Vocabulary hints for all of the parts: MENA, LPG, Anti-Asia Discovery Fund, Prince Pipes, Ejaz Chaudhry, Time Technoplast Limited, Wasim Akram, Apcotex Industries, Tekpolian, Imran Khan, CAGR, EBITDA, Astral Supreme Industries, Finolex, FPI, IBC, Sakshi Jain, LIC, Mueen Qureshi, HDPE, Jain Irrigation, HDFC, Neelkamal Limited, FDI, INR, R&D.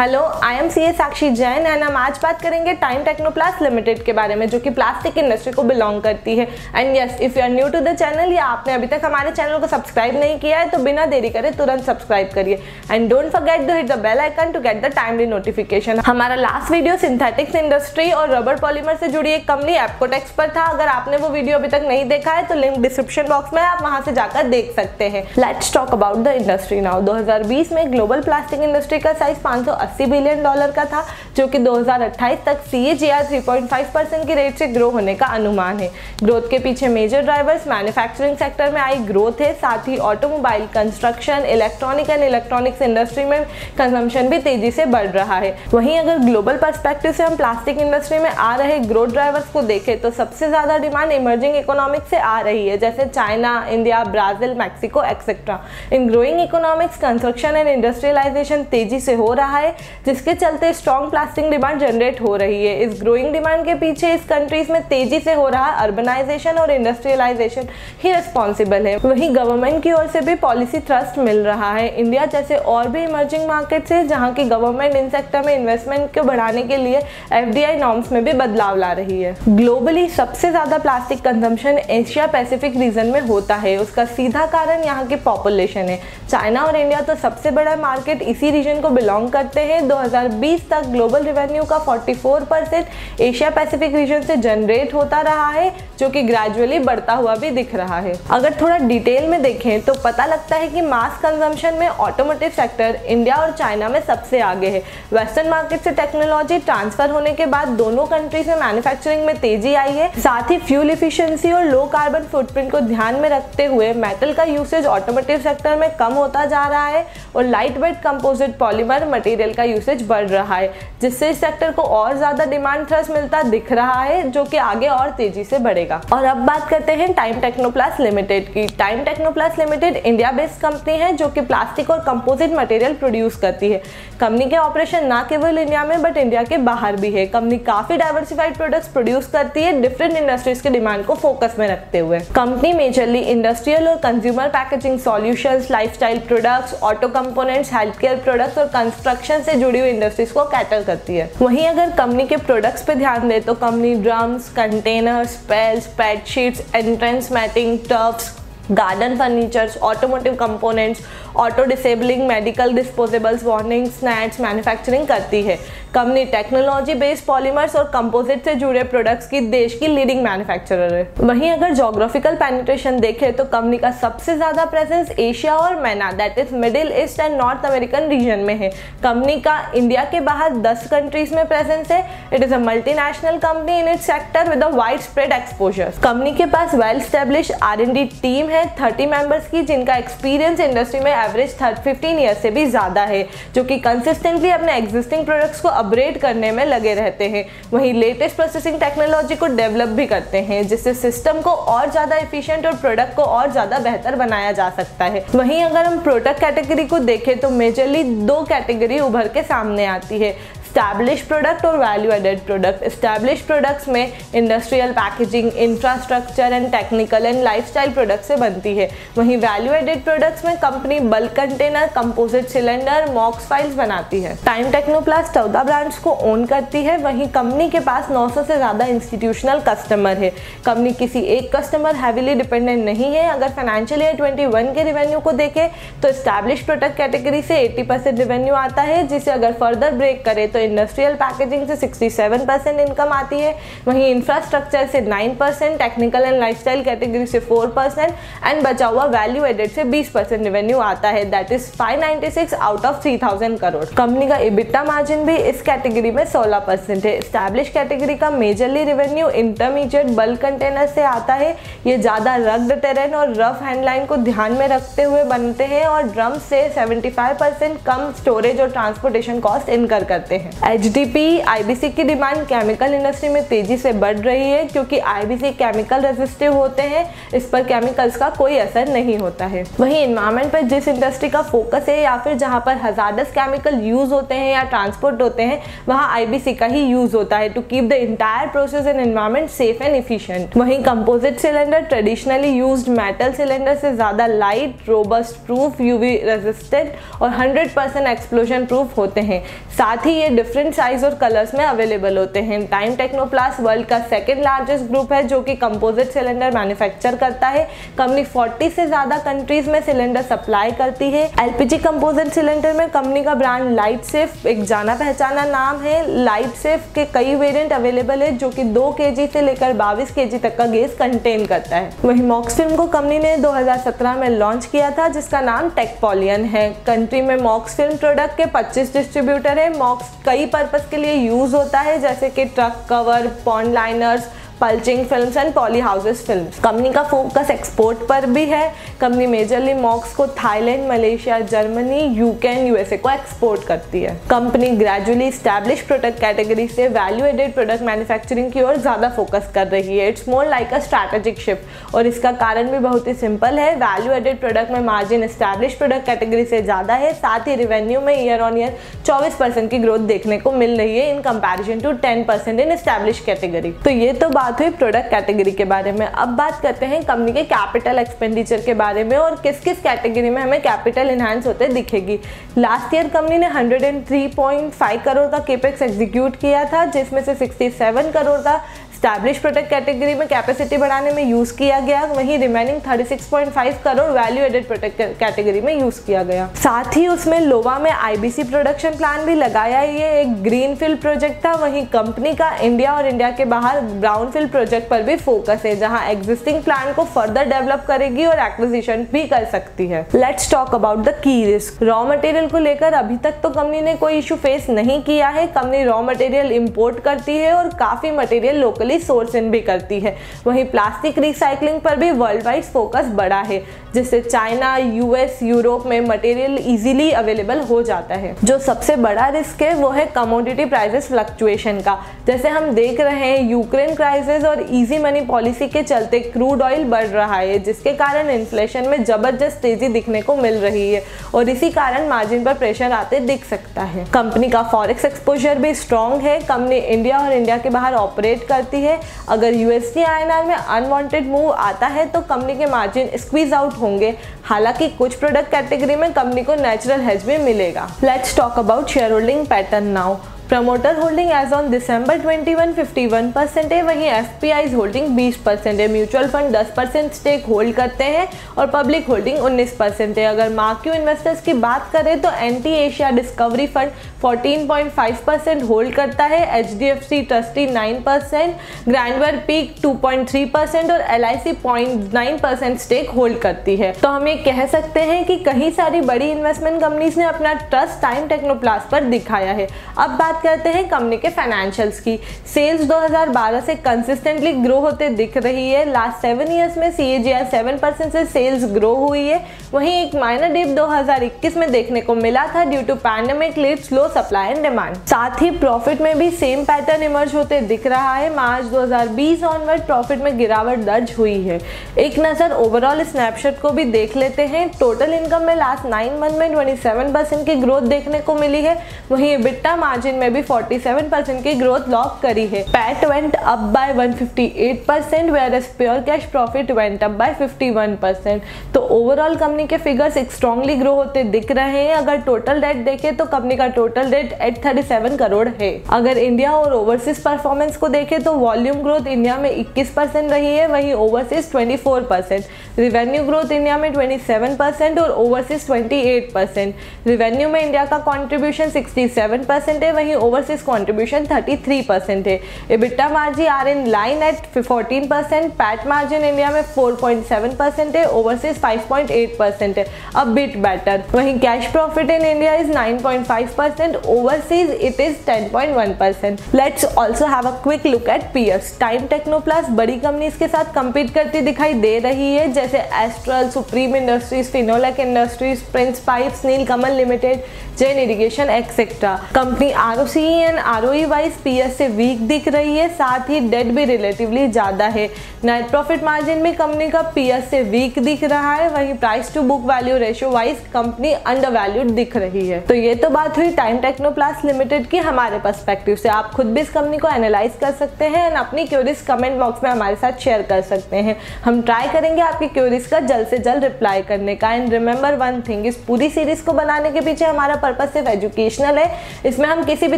Hello, I am CA Sakshi Jain and हम आज बात करेंगे टाइम टेक्नोप्लास्ट लिमिटेड के बारे में, जो कि प्लास्टिक इंडस्ट्री को बिलोंग करती है। And yes, if you are new to the channel या आपने अभी तक हमारे चैनल को सब्सक्राइब नहीं किया है तो बिना देरी करे तुरंत सब्सक्राइब करिए and don't forget to hit the bell icon to get the timely notification. हमारा लास्ट वीडियो सिंथेटिक्स इंडस्ट्री और रबर पॉलीमर से जुड़ी एक कंपनी एप्कोटेक्स पर था। अगर आपने वो वीडियो अभी तक नहीं देखा है तो लिंक डिस्क्रिप्शन बॉक्स में, आप वहाँ से जाकर देख सकते हैं। Let's talk about the industry now. 2020 में ग्लोबल प्लास्टिक इंडस्ट्री का साइज 580 बिलियन डॉलर का था, जो कि 2028 तक CAGR 3.5% की रेट से ग्रो होने का अनुमान है। ग्रोथ के पीछे मेजर ड्राइवर्स मैन्युफैक्चरिंग सेक्टर में आई ग्रोथ है, साथ ही automobile, construction, electronic and electronics industry में कंजम्पशन भी तेजी से बढ़ रहा है। वहीं अगर ग्लोबल पर्सपेक्टिव से हम प्लास्टिक इंडस्ट्री में आ रहे ग्रोथ ड्राइवर्स को देखें तो सबसे ज़्यादा डिमांड इमर्जिंग इकोनॉमिक से आ रही है, जैसे China, India, Brazil, Mexico etcetera. इन growing economics construction and industrialisation तेजी से हो रहा है, जिसके चलते स्ट्रॉन्ग प्लास्टिक डिमांड जनरेट हो रही है। इस ग्रोइंग डिमांड के पीछे इस कंट्रीज में तेजी से हो रहा अर्बनाइजेशन और इंडस्ट्रियलाइजेशन ही रिस्पॉन्सिबल है। वहीं गवर्नमेंट की ओर से भी पॉलिसी थ्रस्ट मिल रहा है। इंडिया जैसे और भी इमर्जिंग मार्केट्स है जहाँ की गवर्नमेंट इन सेक्टर में इन्वेस्टमेंट को बढ़ाने के लिए FDI नॉर्म्स में भी बदलाव ला रही है। ग्लोबली सबसे ज्यादा plastic consumption Asia Pacific region में होता है। उसका सीधा कारण यहाँ की पॉपुलेशन है। चाइना और इंडिया तो सबसे बड़ा मार्केट इसी रीजन को बिलोंग करते हैं। 2020 तक ग्लोबल रेवेन्यू का 44% एशिया पैसिफिक रीजन से जनरेट होता रहा है, जो कि ग्रेजुअली बढ़ता हुआ भी दिख रहा है। अगर थोड़ा डिटेल में देखें तो पता लगता है कि मास कंजम्पशन में ऑटोमोटिव सेक्टर इंडिया और चाइना में सबसे आगे है। वेस्टर्न मार्केट से टेक्नोलॉजी ट्रांसफर होने के बाद दोनों कंट्रीज में मैन्युफैक्चरिंग में तेजी आई है। साथ ही फ्यूल इफिशिएंसी और लो कार्बन फुटप्रिंट को ध्यान में रखते हुए मेटल का यूसेज ऑटोमोटिव सेक्टर में कम होता जा रहा है और light weight composite polymer material का यूसेज बढ़ रहा है, जिससे इस सेक्टर को और ज्यादा डिमांड थ्रस्ट मिलता दिख रहा है, जो कि आगे और तेजी से बढ़ेगा। और अब बात करते हैं टाइम टेक्नोप्लास्ट लिमिटेड की। Time Technoplast limited India based company है, जो कि प्लास्टिक और कंपोजिट मटेरियल प्रोड्यूस करती है। कंपनी के ऑपरेशन ना केवल इंडिया में बट इंडिया के बाहर भी है। कंपनी काफी डाइवर्सिफाइड प्रोडक्ट्स प्रोड्यूस करती है, डिफरेंट इंडस्ट्रीज के डिमांड को फोकस में रखते हुए। कंपनी मेजरली इंडस्ट्रियल और consumer packaging solutions, lifestyle products, auto components, healthcare products और कंस्ट्रक्शन से जुड़ी हुई इंडस्ट्रीज को कैटर करती है। वहीं अगर कंपनी के प्रोडक्ट्स पे ध्यान दें तो company drums, containers, pails, pad sheets, entrance matting, turfs, garden furnitures, automotive components, auto disabling, medical disposables, warning snacks manufacturing करती है। कंपनी टेक्नोलॉजी बेस्ड पॉलीमर्स और कंपोजिट से जुड़े प्रोडक्ट्स की देश की लीडिंग मैन्युफैक्चरर है। वहीं अगर जोग्राफिकल पेनिट्रेशन देखें तो कंपनी का सबसे ज्यादा प्रेजेंस एशिया और MENA, that is middle east and north American region में है। कंपनी का इंडिया के बाहर 10 कंट्रीज में प्रेजेंस है। It is a multinational company in its sector with a wide spread exposure. Company के पास वेल स्टेब्लिश R&D टीम है 30 मेंबर्स की, जिनका एक्सपीरियंस इंडस्ट्री में एवरेज 15 ईयर से भी ज्यादा है, जो कि कंसिस्टेंटली अपने एग्जिस्टिंग प्रोडक्ट्स को अपग्रेड करने में लगे रहते हैं। वहीं लेटेस्ट प्रोसेसिंग टेक्नोलॉजी को डेवलप भी करते हैं, जिससे सिस्टम को और ज्यादा एफिशिएंट और प्रोडक्ट को और ज्यादा बेहतर बनाया जा सकता है। वहीं अगर हम प्रोडक्ट कैटेगरी को देखें तो मेजरली 2 कैटेगरी उभर के सामने आती है, एस्टैब्लिश प्रोडक्ट और value added product. Establish products में industrial packaging, infrastructure and technical and lifestyle product से बनती है। वहीं वैल्यू एडेड प्रोडक्ट्स में company bulk container, composite cylinder, MOX files बनाती है। टाइम टेक्नोप्लास्ट 14 ब्रांड्स को ओन करती है। वहीं कंपनी के पास 900 से ज़्यादा इंस्टीट्यूशनल कस्टमर है। कंपनी किसी एक कस्टमर हैवीली डिपेंडेंट नहीं है। अगर फाइनेंशियल ईयर 2021 के रेवेन्यू को देखें तो एस्टैब्लिश प्रोडक्ट कैटेगरी से 80% रेवेन्यू आता है, जिसे अगर फर्दर ब्रेक करें तो इंडस्ट्रियल पैकेजिंग से 67% इनकम आती है। वहीं इंफ्रास्ट्रक्चर से 9%, टेक्निकल एंड लाइफस्टाइल कैटेगरी से 4% एंड बचा हुआ वैल्यू एडेड से 20% रेवेन्यू आता है, that is 596 out of 3000 crore. Company का EBITDA मार्जिन भी इस कैटेगरी में 16% है। एस्टैब्लिश कैटेगरी का majorly revenue intermediate bulk container से आता है। ये ज़्यादा रग्ड टेरेन और रफ हैंडलाइन को ध्यान में रखते हुए बनते हैं और ड्रम से 75% कम स्टोरेज और ट्रांसपोर्टेशन कॉस्ट इनकर करते हैं। है। HDPE IBC की डिमांड केमिकल इंडस्ट्री में तेजी से बढ़ रही है क्योंकि IBC केमिकल रेजिस्टिव होते हैं, इस पर केमिकल्स का कोई असर नहीं होता है। वहीं एनवायरमेंट पर जिस इंडस्ट्री का फोकस है या फिर जहां पर हजार्डस केमिकल यूज होते हैं या ट्रांसपोर्ट होते हैं, वहां IBC का ही यूज होता है to keep the entire process and environment safe and efficient. वहीं composite cylinder traditionally used metal cylinder से ज्यादा light, robust proof, UV resistant और 100% एक्सप्लोजन प्रूफ होते हैं। साथ ही ये डिफरेंट साइज और कलर्स में अवेलेबल होते हैं। टाइम टेक्नोप्लास्ट वर्ल्ड का सेकंड लार्जेस्ट ग्रुप है जो कि कंपोजिट सिलेंडर मैन्युफैक्चर करता है। कंपनी 40 से ज्यादा कंट्रीज में सिलेंडर सप्लाई करती है। LPG कंपोजिट सिलेंडर में कंपनी का ब्रांड लाइट सेफ एक जाना पहचाना नाम है। लाइट सेफ के कई वेरिएंट अवेलेबल है जो कि 2 kg से लेकर 22 kg तक का गैस कंटेन करता है। वही मॉक्स फिल्म को कंपनी ने 2017 में लॉन्च किया था जिसका नाम टेकपोलियन है। कंट्री में मॉक्स फिल्म प्रोडक्ट के 25 डिस्ट्रीब्यूटर है। मॉक्स कई पर्पस के लिए यूज होता है जैसे कि truck cover, pond liners, mulching films and polyhouses films. Company का फोकस एक्सपोर्ट पर भी है। कंपनी मेजरली मॉक्स को Thailand, Malaysia, Germany, UK and USA को एक्सपोर्ट करती है। Company gradually establish product category से वैल्यू एडेड प्रोडक्ट मैन्युफैक्चरिंग की ओर ज़्यादा फोकस कर रही है। It's more like a strategic shift और इसका कारण भी बहुत ही सिंपल है। वैल्यू एडेड प्रोडक्ट में मार्जिन स्टैब्लिश प्रोडक्ट कैटेगरी से ज़्यादा है। साथ ही रेवेन्यू में ईयर ऑन ईयर 24% की ग्रोथ देखने को मिल रही है in comparison to 10% in establish category. तो ये तो प्रोडक्ट कैटेगरी के बारे में। अब बात करते हैं कंपनी के कैपिटल एक्सपेंडिचर के बारे में और किस किस कैटेगरी में हमें कैपिटल इनहैंस होते दिखेगी। लास्ट ईयर कंपनी ने 103.5 करोड़ का कैपेक्स एग्जीक्यूट किया था जिसमें से 67 करोड़ का स्टैब्लिश प्रोडक्ट कैटेगरी में कैपेसिटी बढ़ाने में यूज़ किया गया। वहीं remaining 36.5 crore value added product category में यूज़ किया गया। साथ ही उसमें लोवा में IBC प्रोडक्शन प्लान भी लगाया। ये एक ग्रीनफील्ड प्रोजेक्ट था। वहीं कंपनी का इंडिया और इंडिया के बाहर ब्राउनफील्ड प्रोजेक्ट पर भी फोकस है जहाँ एग्जिस्टिंग प्लान को फर्दर डेवलप करेगी और एक्विजिशन भी कर सकती है। Let's talk about the key risk. Raw material को लेकर अभी तक तो कंपनी ने कोई इशू फेस नहीं किया है। कंपनी रॉ मटेरियल इम्पोर्ट करती है और काफ़ी मटेरियल लोकली सोर्स इन भी करती है। वहीं प्लास्टिक रिसाइकलिंग पर भी वर्ल्ड वाइड फोकस बढ़ा है जिससे चाइना, US, यूरोप में मटेरियल इजीली अवेलेबल हो जाता है। जो सबसे बड़ा रिस्क है वो है कमोडिटी प्राइसेस फ्लक्चुएशन का। जैसे हम देख रहे हैं यूक्रेन क्राइसिस और इजी मनी पॉलिसी के चलते क्रूड ऑयल बढ़ रहा है जिसके कारण इन्फ्लेशन में जबरदस्त तेजी दिखने को मिल रही है और इसी कारण मार्जिन पर प्रेशर आते दिख सकता है। कंपनी का फॉरेक्स एक्सपोजर भी स्ट्रॉन्ग है। कंपनी इंडिया और इंडिया के बाहर ऑपरेट करती है। अगर USD INR में अनवांटेड मूव आता है तो कंपनी के मार्जिन स्क्वीज आउट होंगे। हालांकि कुछ प्रोडक्ट कैटेगरी में कंपनी को नेचुरल हेज भी मिलेगा। Let's talk about share holding pattern now. Promoter holding as on December 21 51% है। वहीं FPIs होल्डिंग 20% है। म्यूचुअल फंड 10% स्टेक होल्ड करते हैं और पब्लिक होल्डिंग 19% है। अगर मार्क्यू इन्वेस्टर्स की बात करें तो Anti-Asia डिस्कवरी फंड 14.5% होल्ड करता है। HDFC ट्रस्टी 9%, ग्रैंडव्यू पीक 2.3% और LIC 0.9% स्टेक होल्ड करती है। तो हम ये कह सकते हैं कि कई सारी बड़ी इन्वेस्टमेंट कंपनीज ने अपना ट्रस्ट टाइम टेक्नोप्लास्ट पर दिखाया है। अब बात करते हैं कंपनी के फाइनेंशियल्स की। सेल्स 2012 से कंसिस्टेंटली ग्रो होते दिख रही है। लास्ट 7 इयर्स में CAGR 7% से सेल्स ग्रो हुई है। वहीं एक माइनर डिप 2021 में देखने को मिला था due to pandemic led slow supply and demand. साथ ही प्रॉफिट में भी सेम पैटर्न इमर्ज होते दिख रहा है। मार्च 2020 ऑनवर्ड प्रॉफिट में गिरावट दर्ज हुई है। एक नज़र ओवरऑल स्नैपशॉट को भी देख लेते हैं। टोटल इनकम में लास्ट 9 मंथ में 27% की ग्रोथ देखने को मिली है। वहीं EBITDA मार्जिन में भी 47% की ग्रोथ लॉक करी है। PAT went up by 158% whereas pure cash profit went up by 51%। तो ओवरऑल कंपनी के फिगर्स स्ट्रांगली ग्रो होते दिख रहे हैं। अगर टोटल डेट देखें तो कंपनी का टोटल डेट 837 करोड़ है। अगर इंडिया और ओवरसीज परफॉर्मेंस को देखें तो वॉल्यूम ग्रोथ इंडिया में 21% रही है, वहीं ओवरसीज 24%। रिवेन्यू ग्रोथ इंडिया में 27% और ओवरसीज 28%। रिवेन्यू में इंडिया का कॉन्ट्रीब्यूशन 67% है, वहीं ओवरसीज कंट्रीब्यूशन 33% है। EBITDA margin are in line at 14%। PAT margin India में 4.7% है, ओवरसीज 5.8% है, अ बिट बेटर। वहीं cash profit in India is 9.5%, overseas it is 10.1%। Let's also have a quick look at peers. Time Technoplast बड़ी companies के साथ compete करती दिखाई दे रही है। जैसे astral, supreme industries, Finolex industries, Prince pipes, Nilkamal limited, Jain irrigation etcetera. Company ROC and ROE wise peers से weak दिख रही है, साथ ही डेट भी रिलेटिवली ज़्यादा है। नेट प्रॉफिट मार्जिन में कंपनी का पीएस से वीक दिख रहा है, वहीं price to book value ratio wise company under valued दिख रही है। तो ये तो बात हुई टाइम टेक्नोप्लास्ट लिमिटेड की हमारे पर्सपेक्टिव से। आप खुद भी इस कंपनी को एनालाइज कर सकते हैं एंड अपनी क्यूरीज कमेंट बॉक्स में हमारे साथ शेयर कर सकते हैं। हम ट्राई करेंगे आपकी क्यूरीज का जल्द से जल्द रिप्लाई करने का। एंड रिमेंबर वन थिंग, इस पूरी सीरीज को बनाने के पीछे हमारा पर्पस सिर्फ एजुकेशनल है, इसमें हम किसी भी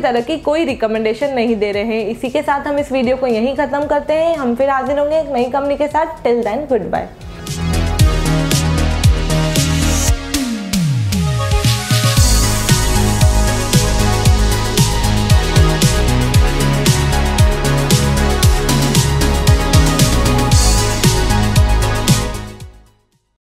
तरह की कोई रिकमेंडेशन नहीं दे रहे हैं। इसी के साथ हम इस वीडियो को यहीं खत्म करते हैं। हम फिर हाजिर होंगे एक नई कंपनी के साथ। Till then, good bye.